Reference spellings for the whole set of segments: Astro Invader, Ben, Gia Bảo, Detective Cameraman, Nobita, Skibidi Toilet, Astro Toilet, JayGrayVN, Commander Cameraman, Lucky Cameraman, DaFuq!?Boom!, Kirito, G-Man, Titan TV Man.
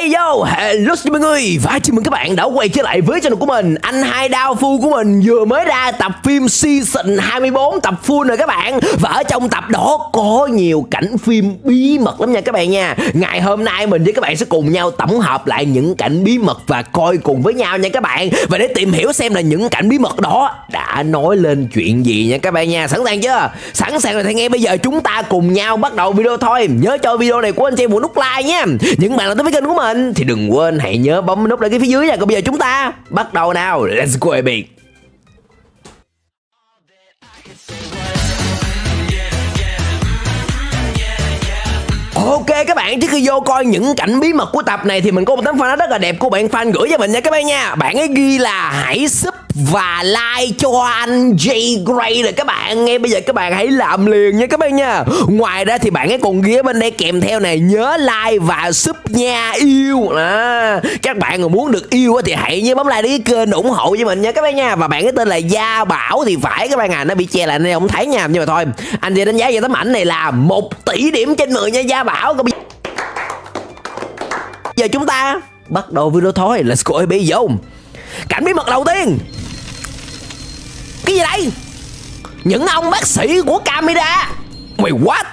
Hey yo, hello xin mọi người và chào mừng các bạn đã quay trở lại với channel của mình. Anh hai DaFuq! Của mình vừa mới ra tập phim season 24 tập full rồi các bạn. Và ở trong tập đó có nhiều cảnh phim bí mật lắm nha các bạn nha. Ngày hôm nay mình với các bạn sẽ cùng nhau tổng hợp lại những cảnh bí mật và coi cùng với nhau nha các bạn. Và để tìm hiểu xem là những cảnh bí mật đó đã nói lên chuyện gì nha các bạn nha. Sẵn sàng chưa? Sẵn sàng rồi thì ngay bây giờ chúng ta cùng nhau bắt đầu video thôi. Nhớ cho video này của anh chị một nút like nha. Những bạn nào tới với kênh của mình thì đừng quên hãy nhớ bấm nút like phía dưới nha. Còn bây giờ chúng ta bắt đầu nào. Let's go baby. Ok các bạn, trước khi vô coi những cảnh bí mật của tập này thì mình có một tấm fan rất là đẹp của bạn fan gửi cho mình nha các bạn nha. Bạn ấy ghi là hãy sub và like cho anh JayGray rồi các bạn. Ngay bây giờ các bạn hãy làm liền nha các bạn nha. Ngoài ra thì bạn ấy còn ghi ở bên đây kèm theo này, nhớ like và sub nha yêu à. Các bạn mà muốn được yêu thì hãy nhớ bấm like đến cái kênh ủng hộ cho mình nha các bạn nha. Và bạn ấy tên là Gia Bảo thì phải các bạn à, nó bị che lại nên không thấy nha. Nhưng mà thôi, anh sẽ đánh giá về tấm ảnh này là 1 tỷ điểm trên 10 nha Gia Bảo. Còn bây giờ chúng ta bắt đầu video thôi. Let's go baby vô. Cảnh bí mật đầu tiên. Cái gì đây? Những ông bác sĩ của camera. Mày what?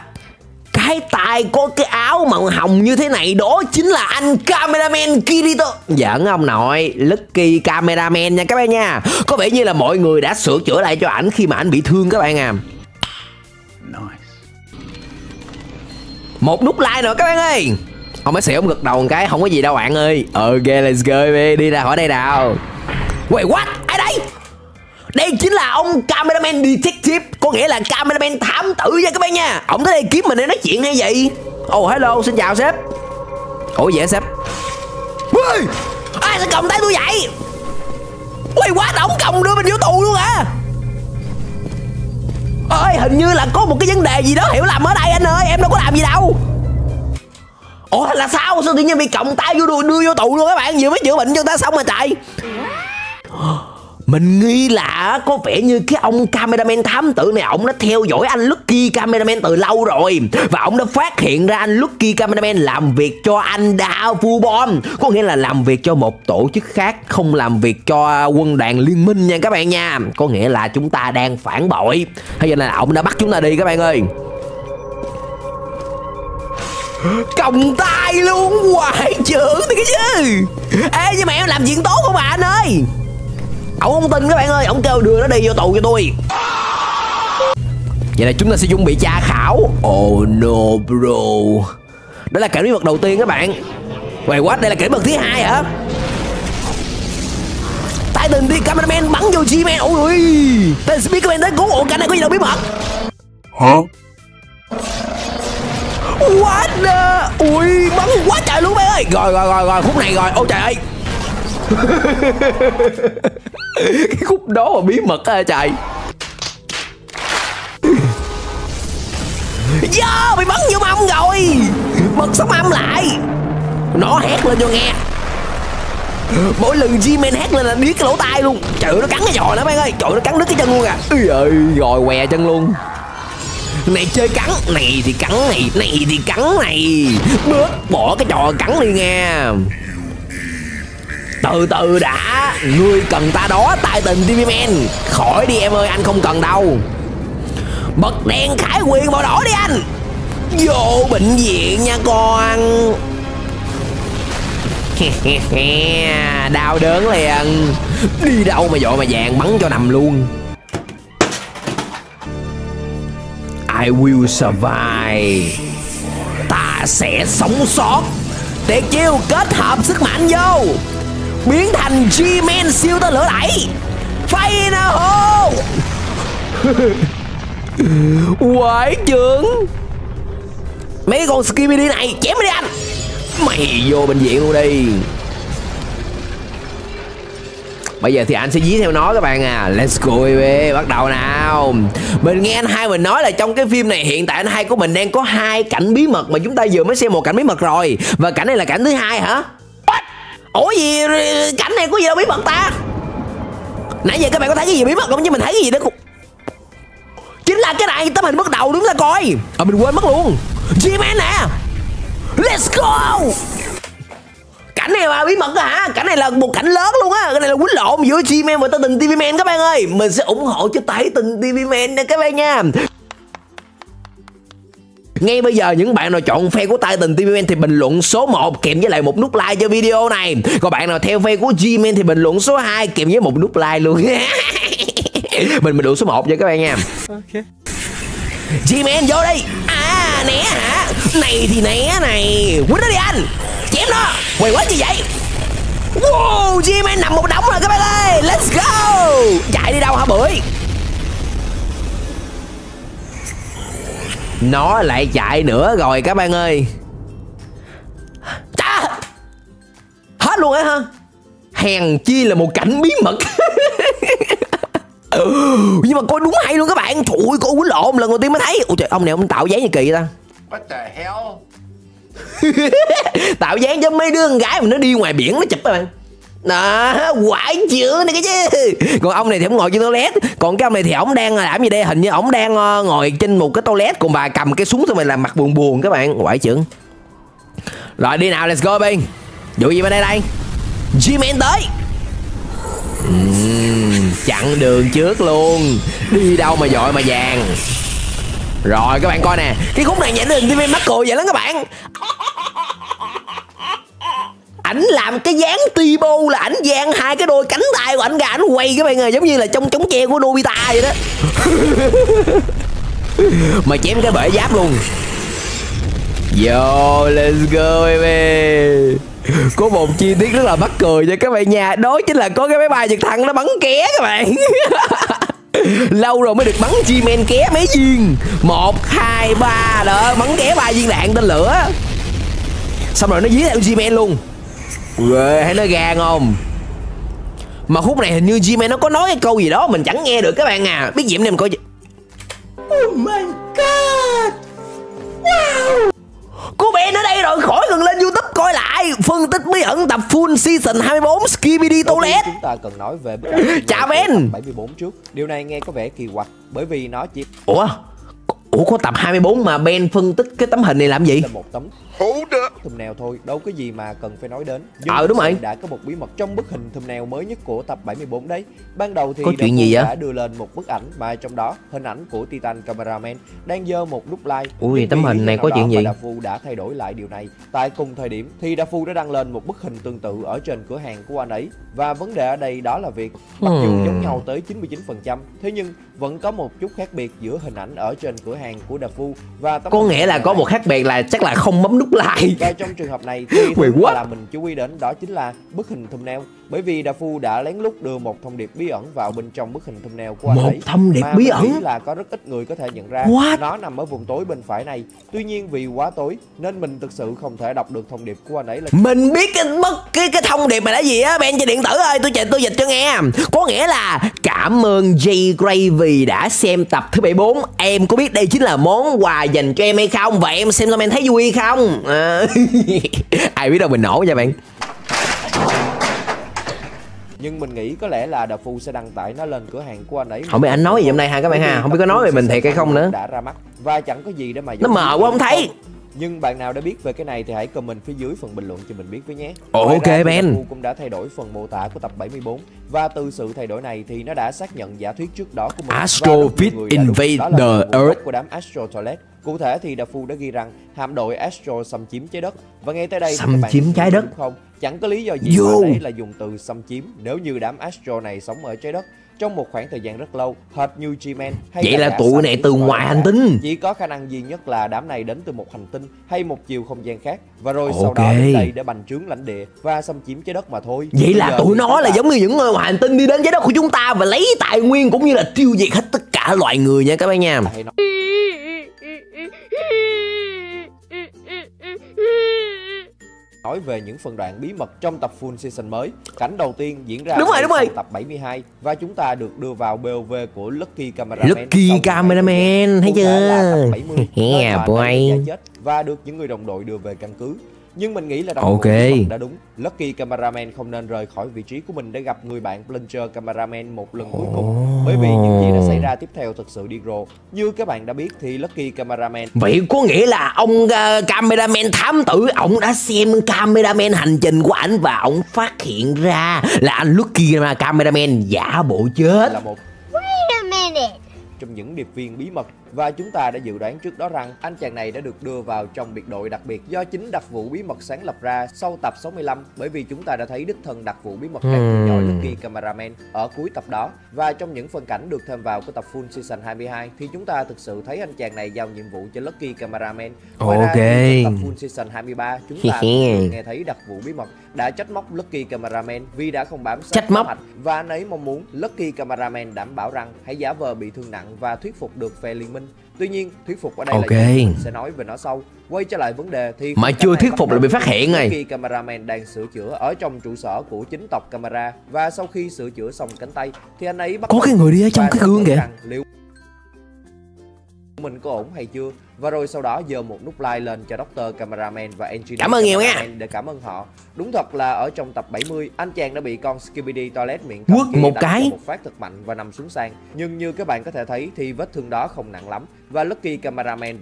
Cái tài có cái áo màu hồng như thế này đó chính là anh cameraman Kirito. Giỡn ông nội, Lucky Cameraman nha các bạn nha. Có vẻ như là mọi người đã sửa chữa lại cho ảnh khi mà ảnh bị thương các bạn à. Một nút like nữa các bạn ơi. Ông bác sĩ ông gật đầu một cái, không có gì đâu bạn ơi. Ok let's go, đi ra khỏi đây nào. Wait what? Ai đây? Đây chính là ông cameraman detective, có nghĩa là cameraman thám tử nha các bạn nha. Ông tới đây kiếm mình để nói chuyện hay vậy? Oh hello, xin chào sếp. Ủa vậy sếp? Ui, ai sao còng tay tôi vậy? Ui quá, ổng còng đưa mình vô tù luôn hả? Ơi hình như là có một cái vấn đề gì đó hiểu lầm ở đây anh ơi, em đâu có làm gì đâu. Ủa là sao? Sao tự nhiên bị còng tay vô đưa vô tù luôn các bạn? Vừa mới chữa bệnh cho ta xong rồi trời. Mình nghi là có vẻ như cái ông cameraman thám tử này, ông đã theo dõi anh Lucky Cameraman từ lâu rồi. Và ông đã phát hiện ra anh Lucky Cameraman làm việc cho anh DaFuq!?Boom!, có nghĩa là làm việc cho một tổ chức khác, không làm việc cho quân đoàn liên minh nha các bạn nha. Có nghĩa là chúng ta đang phản bội. Thế nên là ông đã bắt chúng ta đi các bạn ơi. Còng tay luôn, hoại trưởng thì cái chứ. Ê nhưng mà em làm chuyện tốt không bà anh ơi? Ổng không tin các bạn ơi, ổng kêu đưa nó đi vô tù cho tôi. Vậy là chúng ta sẽ chuẩn bị tra khảo. Oh no bro. Đó là cảnh bí mật đầu tiên các bạn. Wait what, đây là cảnh bí mật thứ hai hả? Titan TV Cameraman bắn vô G-Man. Ôi ôi, Titan TV Cameraman tới cứu. Ủa cảnh này có gì đâu bí mật? Hả? What the... Ui bắn quá trời luôn bạn ơi. Rồi khúc này rồi. Ôi trời ơi. Cái khúc đó mà bí mật á trời. Yo, bị bắn vô mông rồi. Bật sóng âm lại. Nó hét lên cho nghe. Mỗi lần G-Man hét lên là điếc cái lỗ tai luôn. Trời ơi, nó cắn cái giò nữa bạn ơi. Trời ơi, nó cắn đứt cái chân luôn à. Ui giời, rồi què chân luôn. Này chơi cắn, này thì cắn này, này thì cắn này. Bớt bỏ cái trò cắn đi nghe. Từ từ đã, ngươi cần ta đó Titan TV Man. Khỏi đi em ơi, anh không cần đâu. Bật đèn khải quyền màu đỏ đi anh. Vô bệnh viện nha con. Đau đớn liền. Đi đâu mà vội mà vàng, bắn cho nằm luôn. I will survive. Ta sẽ sống sót. Tuyệt chiêu kết hợp sức mạnh vô, biến thành G-Man siêu tên lửa đẩy. Final. Quái trưởng. Mấy con Skibidi này chém đi anh. Mày vô bệnh viện luôn đi. Bây giờ thì anh sẽ dí theo nó các bạn à. Let's go baby, bắt đầu nào. Mình nghe anh hai mình nói là trong cái phim này hiện tại anh hai của mình đang có 2 cảnh bí mật. Mà chúng ta vừa mới xem một cảnh bí mật rồi. Và cảnh này là cảnh thứ 2 hả? Ủa gì, cảnh này có gì đâu bí mật ta? Nãy giờ các bạn có thấy cái gì bí mật không? Chứ mình thấy cái gì đó cũng... Chính là cái này, tấm hình bắt đầu đúng ta coi. Mình quên mất luôn. G-Man nè. Let's go. cảnh này mà bí mật đó hả? Cảnh này là một cảnh lớn luôn á. Cái này là quýnh lộn giữa G-Man và Titan TV Man các bạn ơi. Mình sẽ ủng hộ cho Titan TV Man nè các bạn nha. Ngay bây giờ những bạn nào chọn fan của Titan TV Man thì bình luận số 1 kèm với lại một nút like cho video này. Còn bạn nào theo fan của G-Man thì bình luận số 2 kèm với một nút like luôn. Mình đủ số 1 vậy các bạn nha. Ok. G-Man vô đi. À né hả? Này thì né này. Quýnh nó đi anh. Chém nó. Quay quá chi vậy? Wow, G-Man nằm một đống rồi các bạn ơi. Let's go. Chạy đi đâu hả bưởi? Nó lại chạy nữa rồi các bạn ơi. À, hết luôn á hả? Hèn chi là một cảnh bí mật. Nhưng mà coi đúng hay luôn các bạn. Trời ơi, coi quýnh lộn lần đầu tiên mới thấy. Ôi trời, ông này ông tạo dáng như kỳ ta. What the hell. Tạo dáng cho mấy đứa con gái mà nó đi ngoài biển nó chụp các bạn. Đó, quả chữa này cái chứ. Còn ông này thì ông ngồi trên toilet. Còn cái ông này thì ổng đang làm gì đây? Hình như ổng đang ngồi trên một cái toilet. Còn bà cầm cái súng thôi mà làm mặt buồn buồn các bạn. Quả chưởng. Rồi đi nào, let's go Ben. Vụ gì bên đây đây? G-Man tới. Chặn đường trước luôn. Đi đâu mà vội mà vàng. Rồi các bạn coi nè. Cái khúc này nhảy lên TV mắc cười vậy lắm các bạn. Ảnh làm cái dáng Tibo là ảnh giang hai cái đôi cánh tay của ảnh ra ảnh quay các bạn ơi, giống như là trong chống tre của Nobita vậy đó. Mà chém cái bể giáp luôn. Yo, let's go baby. Có một chi tiết rất là mắc cười nha các bạn nha, đó chính là có cái máy bay giật thẳng nó bắn ké các bạn. Lâu rồi mới được bắn G-Man ké mấy viên. 1, 2, 3 đó, bắn ké 3 viên đạn tên lửa. Xong rồi nó dí theo G-Man luôn. Ghê, thấy nó gà không? Mà khúc này hình như G-Man nó có nói cái câu gì đó mình chẳng nghe được các bạn à. Biết gì hôm nay mình coi. Oh my god. Wow. Cô bé nó đây rồi, khỏi cần lên YouTube coi lại. Phân tích bí ẩn tập full season 24 Skibidi Toilet. Chúng ta cần nói về bí ẩn chào Ben 74 trước. Điều này nghe có vẻ kỳ quặc bởi vì nó chỉ. Ủa có tập 24 mà Ben phân tích cái tấm hình này làm gì? Là một tấm thumbnail thôi, đâu có gì mà cần phải nói đến. Đúng rồi. Đã có một bí mật trong bức hình thumbnail mới nhất của tập 74 đấy. Ban đầu thì có chuyện gì vậy? Đã đưa lên một bức ảnh mà trong đó hình ảnh của Titan Cameraman đang giơ một nút like. Ui, tấm hình này có chuyện gì? DaFuq đã thay đổi lại điều này. Tại cùng thời điểm thì DaFuq đã đăng lên một bức hình tương tự ở trên cửa hàng của anh ấy. Và vấn đề ở đây đó là việc mặc dù giống nhau tới 99%, thế nhưng vẫn có một chút khác biệt giữa hình ảnh ở trên cửa hàng của DaFuq và tấm. Có nghĩa là có một khác biệt là chắc là không bấm nút like. Và trong trường hợp này thì là mình chú ý đến đó chính là bức hình thumbnail, bởi vì DaFuq đã lén lút đưa một thông điệp bí ẩn vào bên trong bức hình thumbnail của anh ấy. Một thông điệp bí ẩn là có rất ít người có thể nhận ra. Nó nằm ở vùng tối bên phải này. Tuy nhiên vì quá tối nên mình thực sự không thể đọc được thông điệp của anh ấy là. Mình biết cái thông điệp này là gì á Ben trên điện tử ơi, tôi dịch cho nghe. Có nghĩa là cảm ơn JayGray vì đã xem tập thứ 74. Em có biết đây chính là món quà dành cho em hay không? Và em xem em thấy vui không? Ai biết đâu mình nổ nha bạn. Nhưng mình nghĩ có lẽ là DaFuq sẽ đăng tải nó lên cửa hàng của anh ấy. Không biết anh nói gì hôm nay ha các bạn ha. Không biết có nói về mình thiệt hay không nữa. Đã ra mắt và chẳng có gì để mà nó mờ quá không thấy. Nhưng bạn nào đã biết về cái này thì hãy comment phía dưới phần bình luận cho mình biết với nhé. Ok Ben. DaFuq cũng đã thay đổi phần mô tả của tập 74. Và từ sự thay đổi này thì nó đã xác nhận giả thuyết trước đó của mình. Astro Invader của đám Astro Toilet. Cụ thể thì DaFuq đã ghi rằng hạm đội Astro xâm chiếm trái đất. Và ngay tới đây xâm chiếm trái đất không? Chẳng có lý do gì mà đấy là dùng từ xâm chiếm nếu như đám Astro này sống ở trái đất trong một khoảng thời gian rất lâu, hệt như G-Man. Vậy là tụi này từ ngoài hành tinh. Chỉ có khả năng duy nhất là đám này đến từ một hành tinh hay một chiều không gian khác, và rồi sau đó đến đây để bành trướng lãnh địa và xâm chiếm trái đất mà thôi. Vậy là tụi nó là giống như những người ngoài hành tinh đi đến trái đất của chúng ta và lấy tài nguyên cũng như là tiêu diệt hết tất cả loài người nha các bạn nha. Nói về những phần đoạn bí mật trong tập full season mới. Cảnh đầu tiên diễn ra trong tập 72 và chúng ta được đưa vào BOV của Lucky Cameraman. Lucky Cameraman thấy chưa? 70. Chết và được những người đồng đội đưa về căn cứ. Nhưng mình nghĩ là đồng đã đúng. Lucky Cameraman không nên rời khỏi vị trí của mình để gặp người bạn Plunger Cameraman một lần cuối cùng, bởi vì những gì đã xảy xảy ra tiếp theo thật sự điên rồ. Như các bạn đã biết thì Lucky Cameraman, vậy có nghĩa là ông Cameraman thám tử, ông đã xem Cameraman hành trình của ảnh và ông phát hiện ra là anh Lucky Cameraman giả bộ chết là một trong những điệp viên bí mật, và chúng ta đã dự đoán trước đó rằng anh chàng này đã được đưa vào trong biệt đội đặc biệt do chính đặc vụ bí mật sáng lập ra sau tập 65, bởi vì chúng ta đã thấy đích thân đặc vụ bí mật đang theo dõi Lucky Cameraman ở cuối tập đó. Và trong những phân cảnh được thêm vào của tập Full Season 22 thì chúng ta thực sự thấy anh chàng này giao nhiệm vụ cho Lucky Cameraman. Ngoài ra, tập Full Season 23 chúng ta nghe thấy đặc vụ bí mật đã trách móc Lucky Cameraman vì đã không bám sát kế hoạch, và anh ấy mong muốn Lucky Cameraman đảm bảo rằng hãy giả vờ bị thương nặng và thuyết phục được phe liên minh. Tuy nhiên thuyết phục ở đây là gì? Mình sẽ nói về nó sau. Quay trở lại vấn đề thì mà chưa thuyết phục là bị phát hiện này. Lucky Cameraman đang sửa chữa ở trong trụ sở của chính tộc camera, và sau khi sửa chữa xong cánh tay thì anh ấy bắt có cái người đi ở trong cái gương kìa, liệu mình có ổn hay chưa. Và rồi sau đó giơ một nút like lên cho Doctor Cameraman và Engineer cảm ơn nhiều nha, để cảm ơn họ. Đúng thật là ở trong tập 70 anh chàng đã bị con Skibidi Toilet miệng quất một phát thật mạnh và nằm xuống sàn. Nhưng như các bạn có thể thấy thì vết thương đó không nặng lắm, và Lucky Cameraman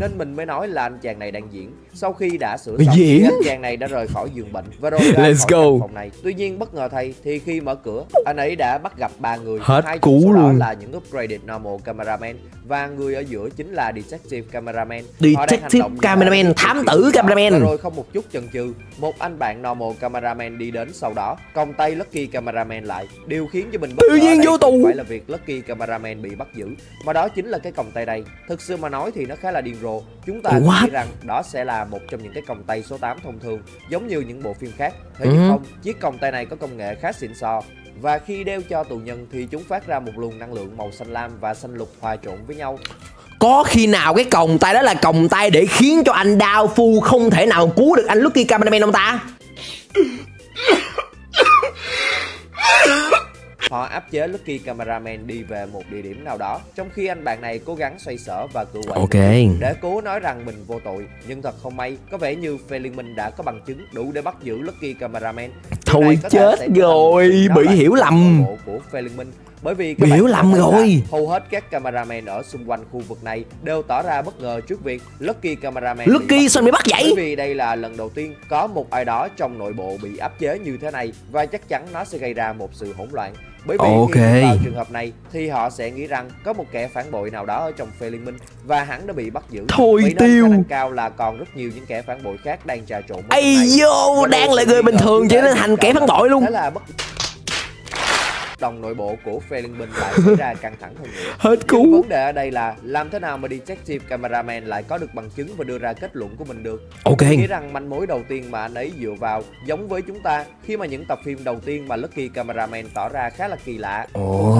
nên mình mới nói là anh chàng này đang diễn. Sau khi đã sửa xong thì anh chàng này đã rời khỏi giường bệnh và rồi ra khỏi phòng này. Tuy nhiên bất ngờ thay thì khi mở cửa anh ấy đã bắt gặp ba người, hai trong đó là những upgraded normal cameraman và người ở giữa chính là Detective Cameraman. Detective Cameraman, thám tử cameraman. Rồi không một chút chần chừ, một anh bạn normal cameraman đi đến, sau đó còng tay Lucky Cameraman lại. Điều khiến cho mình bất ngờ không phải là việc Lucky Cameraman bị bắt giữ, mà đó chính là cái còng tay đây. Thực sự mà nói thì nó khá là điên rồ. Chúng ta nghĩ rằng đó sẽ là một trong những cái còng tay số 8 thông thường, giống như những bộ phim khác. Thế nhưng không, chiếc còng tay này có công nghệ khá xịn sò. Và khi đeo cho tù nhân thì chúng phát ra một luồng năng lượng màu xanh lam và xanh lục hòa trộn với nhau. Có khi nào cái còng tay đó là còng tay để khiến cho anh DaFuq không thể nào cứu được anh Lucky Cameraman ông ta? Họ áp chế Lucky Cameraman đi về một địa điểm nào đó, trong khi anh bạn này cố gắng xoay sở và cựa quậy để cố nói rằng mình vô tội. Nhưng thật không may, có vẻ như phe liên minh đã có bằng chứng đủ để bắt giữ Lucky Cameraman. Thôi chết rồi, bị hiểu lầm của phe liên minh. Bởi vì các hầu hết các cameraman ở xung quanh khu vực này đều tỏ ra bất ngờ trước việc Lucky Cameraman bị bắt vậy. Bởi vì đây là lần đầu tiên có một ai đó trong nội bộ bị áp chế như thế này, và chắc chắn nó sẽ gây ra một sự hỗn loạn. Bởi vì khi vào trường hợp này thì họ sẽ nghĩ rằng có một kẻ phản bội nào đó ở trong phe liên minh và hắn đã bị bắt giữ. Thôi tiêu khả năng cao là còn rất nhiều những kẻ phản bội khác đang trà trộn. Đang là người bình thường trở nên thành kẻ phản bội luôn. Thế là bất đồng nội bộ của phe liên minh lại xảy ra căng thẳng hơn nữa. Vấn đề ở đây là làm thế nào mà Detective Cameraman lại có được bằng chứng và đưa ra kết luận của mình được. Mình nghĩ rằng manh mối đầu tiên mà anh ấy dựa vào giống với chúng ta khi mà những tập phim đầu tiên mà Lucky Cameraman tỏ ra khá là kỳ lạ. Vào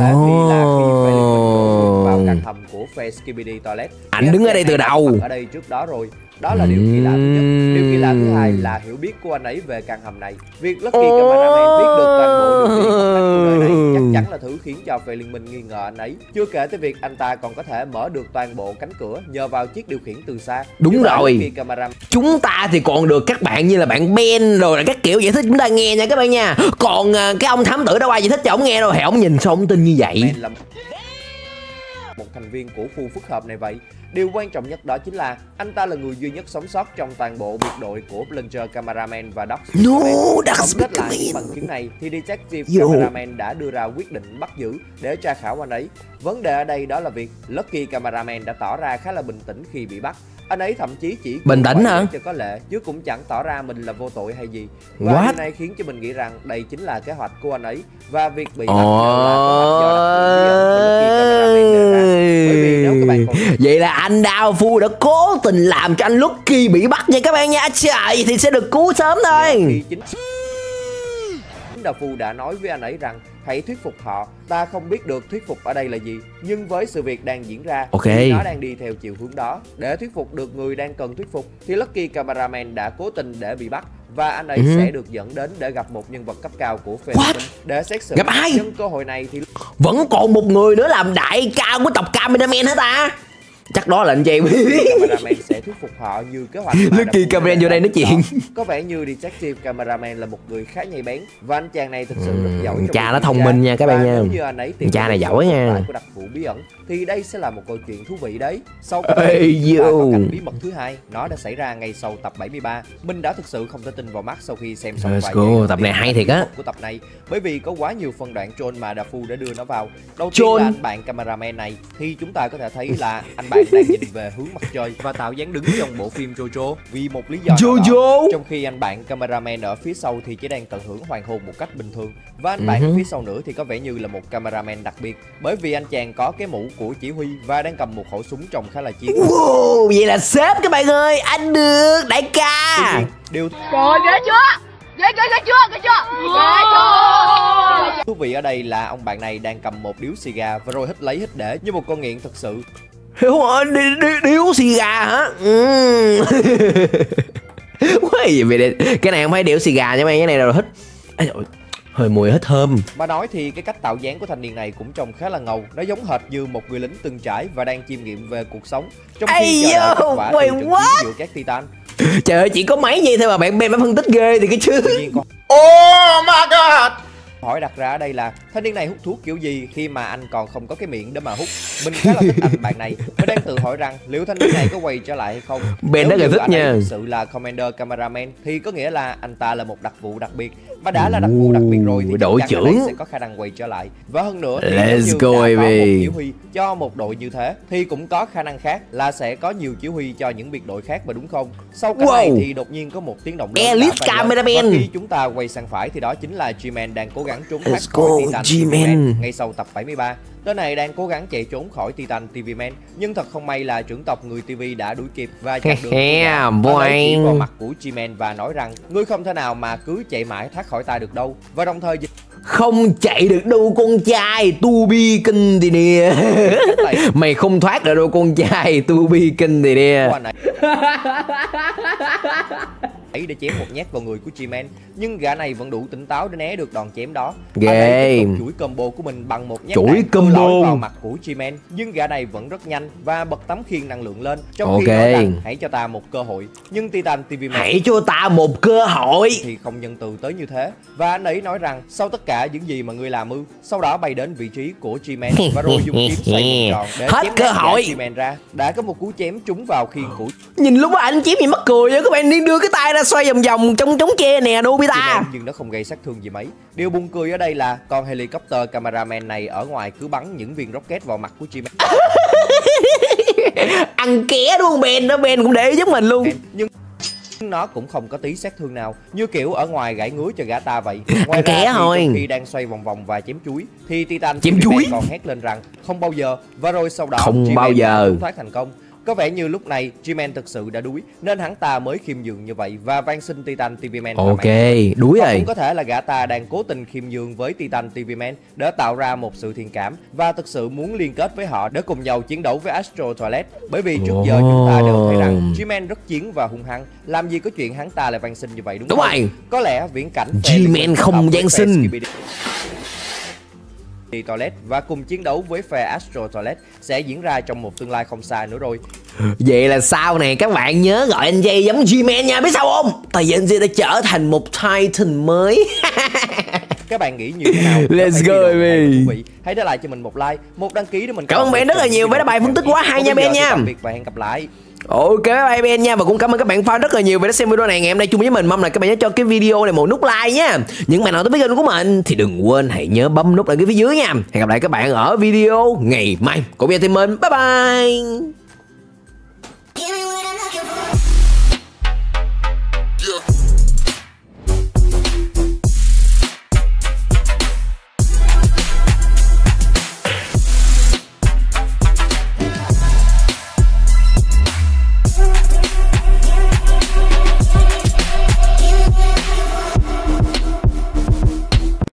căn hầm của phe Skibidi Toilet, anh đứng ở đây từ đầu. Ở đây trước đó rồi. Đó là điều kỳ lạ thứ nhất. Điều kỳ lạ thứ hai là hiểu biết của anh ấy về căn hầm này. Việc Lucky Cameraman biết được toàn bộ đường đi của nơi này chắc chắn là thứ khiến cho phe liên minh nghi ngờ anh ấy. Chưa kể tới việc anh ta còn có thể mở được toàn bộ cánh cửa nhờ vào chiếc điều khiển từ xa. Chúng ta thì còn được các bạn như là bạn Ben rồi là các kiểu giải thích chúng ta nghe nha các bạn nha. Còn cái ông thám tử đâu ai giải thích cho ông nghe đâu, thì ông nhìn sao ông tin như vậy. Ben là một thành viên của khu phức hợp này vậy. Điều quan trọng nhất đó chính là anh ta là người duy nhất sống sót trong toàn bộ biệt đội của Plunger Cameraman và Doc. Tổng kết lại bằng chứng này thì Detective Cameraman đã đưa ra quyết định bắt giữ để tra khảo anh ấy. Vấn đề ở đây đó là việc Lucky Cameraman đã tỏ ra khá là bình tĩnh khi bị bắt. Anh ấy thậm chí chỉ bình tĩnh cho có lệ, chứ cũng chẳng tỏ ra mình là vô tội hay gì. Và điều này khiến cho mình nghĩ rằng đây chính là kế hoạch của anh ấy, và việc bị bắt là vậy là anh DaFuq đã cố tình làm cho anh Lucky bị bắt nha các bạn nha. Trời thì sẽ được cứu sớm thôi. DaFuq đã nói với anh ấy rằng hãy thuyết phục họ. Ta không biết được thuyết phục ở đây là gì, nhưng với sự việc đang diễn ra thì nó đang đi theo chiều hướng đó. Để thuyết phục được người đang cần thuyết phục thì Lucky Cameraman đã cố tình để bị bắt, và anh ấy sẽ được dẫn đến để gặp một nhân vật cấp cao của phe liên minh để xét xử. Gặp ai? Nhân cơ hội này thì vẫn còn một người nữa làm đại ca của tộc Cameraman hả ta? Chắc đó là anh Jay biết. Cameraman sẽ thuyết phục họ như kế hoạch. Lucky Cameraman vô đây nói chuyện. Có vẻ như Detective Cameraman là một người khá nhạy bén và anh chàng này thực sự rất giỏi. Cha nó thông minh nha các bạn nha. Cha này giỏi nha. Của đặc vụ bí ẩn thì đây sẽ là một câu chuyện thú vị đấy. Sau cảnh bí mật thứ hai, nó đã xảy ra ngay sau tập 73. Mình đã thực sự không thể tin vào mắt sau khi xem xong vài tập này hay thiệt á. Của tập này bởi vì có quá nhiều phân đoạn troll mà DaFuq đã đưa nó vào. Đầu tiên là anh bạn cameraman này thì chúng ta có thể thấy là anh bạn đang nhìn về hướng mặt trời và tạo dáng đứng trong bộ phim Jojo vì một lý do đó. Trong khi anh bạn cameraman ở phía sau thì chỉ đang tận hưởng hoàng hôn một cách bình thường. Và anh bạn phía sau nữa thì có vẻ như là một cameraman đặc biệt bởi vì anh chàng có cái mũ của chỉ huy và đang cầm một khẩu súng trông khá là chiến. Wow, vậy là sếp các bạn ơi, anh được đại ca. Rồi ghê chưa? Ghê chưa? Thú vị ở đây là ông bạn này đang cầm một điếu xì gà và rồi hít lấy hít để như một con nghiện thật sự. Hiểu anh điếu xì gà hả? Cái này không phải điếu xì gà nha mấy, cái này là hít. Hơi mùi hết thơm. Mà nói thì cái cách tạo dáng của thanh niên này cũng trông khá là ngầu. Nó giống hệt như một người lính từng trải và đang chiêm nghiệm về cuộc sống trong khi chờ đợi kết quả trận chiến giữa các Titan. Trời ơi, chỉ có mấy giây thôi mà bạn Ben đã phân tích ghê thì cái chứ. Oh my god. Hỏi đặt ra ở đây là thanh niên này hút thuốc kiểu gì khi mà anh còn không có cái miệng để mà hút. Mình khá là thích anh bạn này và đang tự hỏi rằng liệu thanh niên này có quay trở lại hay không. Ben đã rất thích nha. Thực sự là Commander Cameraman thì có nghĩa là anh ta là một đặc vụ đặc biệt. Và đã là đặc vụ đặc biệt rồi thì đội trưởng sẽ có khả năng quay trở lại. Và hơn nữa thì nếu như đã có một chỉ huy cho một đội như thế thì cũng có khả năng khác là sẽ có nhiều chỉ huy cho những biệt đội khác mà đúng không? Sau cái này thì đột nhiên có một tiếng động lớn. Elite Cameraman. Khi chúng ta quay sang phải thì đó chính là G-Man đang cố gắng trốn thoát khỏi Titan G-Man ngay sau tập 73. Tên này đang cố gắng chạy trốn khỏi Titan TV Man nhưng thật không may là trưởng tộc người TV đã đuổi kịp và chặn đường. Ông ấy chỉ vào mặt của G-Man và nói rằng ngươi không thể nào mà cứ chạy mãi thoát khỏi ta được đâu. Và đồng thời không chạy được đâu con trai, to be continue. Mày không thoát được đâu con trai, to be continue. Ấy để chém một nhát vào người của G-Man nhưng gã này vẫn đủ tỉnh táo để né được đòn chém đó. Ghê. Chuỗi combo của mình bằng một nhát đạn vào mặt của G-Man nhưng gã này vẫn rất nhanh và bật tấm khiên năng lượng lên trong khi nói rằng hãy cho ta một cơ hội. Nhưng Titan TV Man hãy cho ta một cơ hội thì không nhân từ tới như thế và anh ấy nói rằng sau tất cả những gì mà ngươi làm ư. Sau đó bay đến vị trí của G-Man và rồi dùng kiếm xoay một tròn để hết chém cơ hội G-Man ra. Đã có một cú chém trúng vào khiên của. Nhìn lúc mà anh chém gì mắc cười vậy các bạn, nên đưa cái tay ra xoay vòng vòng trong trống tre nè Nobita. Nhưng nó không gây sát thương gì mấy. Điều buồn cười ở đây là con helicopter cameraman này ở ngoài cứ bắn những viên rocket vào mặt của G-Man. Ăn ké đúng không Ben? Đó Ben cũng để ý giống mình luôn. Nhưng nó cũng không có tí sát thương nào, như kiểu ở ngoài gãi ngứa cho gã ta vậy. Ngoài ra khi đang xoay vòng vòng và chém chuối thì Titan còn hét lên rằng không bao giờ. Và rồi sau đó không bao giờ thoát thành công. Có vẻ như lúc này G-Man thực sự đã đuối nên hắn ta mới khiêm nhường như vậy và van xin Titan TV Man. Ok, đuối rồi. Cũng có thể là gã ta đang cố tình khiêm nhường với Titan TV Man để tạo ra một sự thiện cảm và thực sự muốn liên kết với họ để cùng nhau chiến đấu với Astro Toilet. Bởi vì trước giờ chúng ta đều thấy rằng G-Man rất chiến và hung hăng. Làm gì có chuyện hắn ta lại van xin như vậy đúng không? Có lẽ viễn cảnh G-Man không van xin Toilet và cùng chiến đấu với phe Astro Toilet sẽ diễn ra trong một tương lai không xa nữa rồi. Vậy là sau này các bạn nhớ gọi anh Jay giống G-Man nha, biết sao không? Tại vì anh Jay đã trở thành một Titan mới. Các bạn nghĩ như thế nào? Let's go baby. Hãy để lại cho mình một like, một đăng ký để mình. Cảm ơn Ben rất là nhiều với đã bài phân tích quá hay nha Ben nha. Tạm biệt và hẹn gặp lại. Ok bye Ben nha, và cũng cảm ơn các bạn fan rất là nhiều vì đã xem video này ngày hôm nay chung với mình. Mong là các bạn nhớ cho cái video này một nút like nha. Những bạn nào thích với kênh của mình thì đừng quên hãy nhớ bấm nút ở cái phía dưới nha. Hẹn gặp lại các bạn ở video ngày mai của Gia Team mình. Bye bye.